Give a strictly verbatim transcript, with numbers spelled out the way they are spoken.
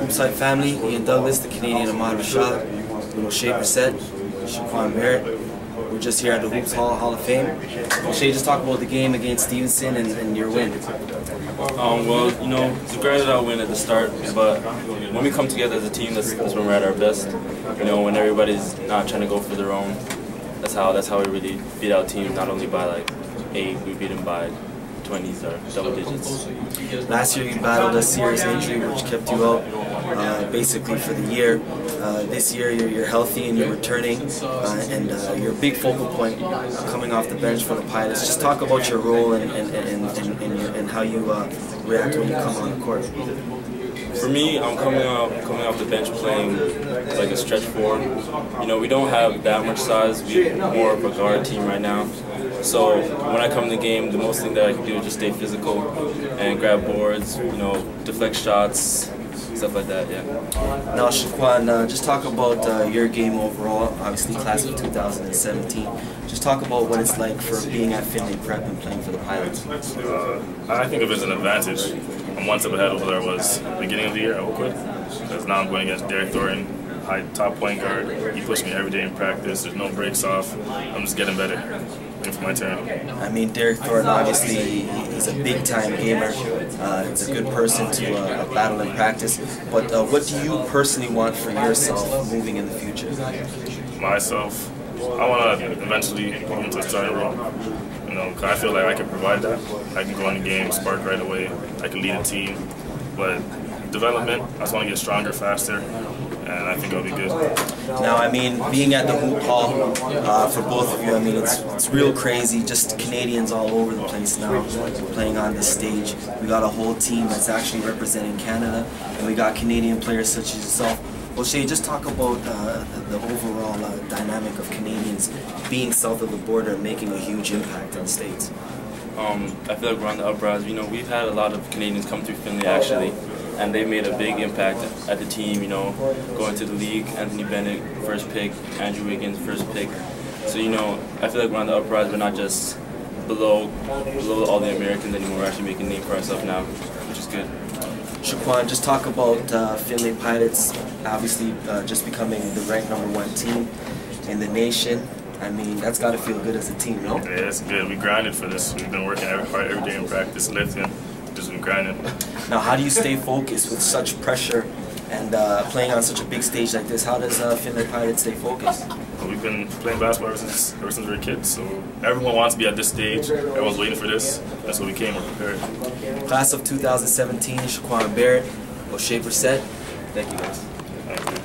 Hoopside family, Ian Douglas, the Canadian Ahmad Rashad, Oshae Brissett, Shaquan Barrett. We're just here at the Hoops Hall, Hall of Fame. Oshae, just talk about the game against Stevenson and, and your win. Um, well, you know, it's granted our win at the start, but when we come together as a team, that's, that's when we're at our best. You know, when everybody's not trying to go for their own, that's how that's how we really beat our team, not only by like eight, we beat them by twenties or double digits. Last year you battled a serious injury which kept you out uh, basically for the year. Uh, this year you're, you're healthy and you're returning uh, and uh, you're a big focal point uh, coming off the bench for the Pilots. Just talk about your role and, and, and, and, and, your, and how you uh, react when you come on the court. For me, I'm coming out, coming off the bench playing like a stretch forward. You know, we don't have that much size. We're more of a guard team right now. So when I come to the game, the most thing that I can do is just stay physical and grab boards, you know, deflect shots, stuff like that, yeah. Now, Shaquan, uh, just talk about uh, your game overall, obviously class of two thousand seventeen. Just talk about what it's like for being at Finley Prep and playing for the Pilots. Uh, I think of it as an advantage. I'm one step ahead of where I was at the beginning of the year at Oakwood, because now I'm going against Derek Thornton, high top point guard. He pushed me every day in practice. There's no breaks off. I'm just getting better. For my turn. I mean, Derek Thornton, obviously, he's a big-time gamer. Uh, he's a good person to uh, battle in practice. But uh, what do you personally want for yourself moving in the future? Myself, I want to eventually go into a starting role. You know, cause I feel like I can provide that. I can go in the game, spark right away. I can lead a team. But development, I just want to get stronger, faster. And I think it'll be good. Now, I mean, being at the Hoop Hall uh, for both of you, I mean, it's, it's real crazy. Just Canadians all over the place now playing on this stage. We got a whole team that's actually representing Canada, and we got Canadian players such as yourself. Oshae, just talk about uh, the, the overall uh, dynamic of Canadians being south of the border and making a huge impact on states. Um, I feel like we're on the uprise. You know, we've had a lot of Canadians come through Finley actually. And they made a big impact at the team, you know, going to the league. Anthony Bennett, first pick. Andrew Wiggins, first pick. So, you know, I feel like we're on the uprise. We're not just below, below all the Americans anymore. We're actually making a name for ourselves now, which is good. Shaquan, just talk about uh, Finley Pilots, obviously uh, just becoming the ranked number one team in the nation. I mean, that's got to feel good as a team, no? Yeah, it's good. We grinded for this. We've been working every part, every day in practice, lifting. Just been grinding. Now, how do you stay focused with such pressure and uh, playing on such a big stage like this? How does uh, Finley Pilots stay focused? Well, we've been playing basketball ever since, ever since we were kids, so everyone wants to be at this stage. Everyone's waiting for this. That's what we came. We're prepared. Class of two thousand seventeen, Shaquan Barrett, Oshae Brissett. Thank you, guys. Thank you.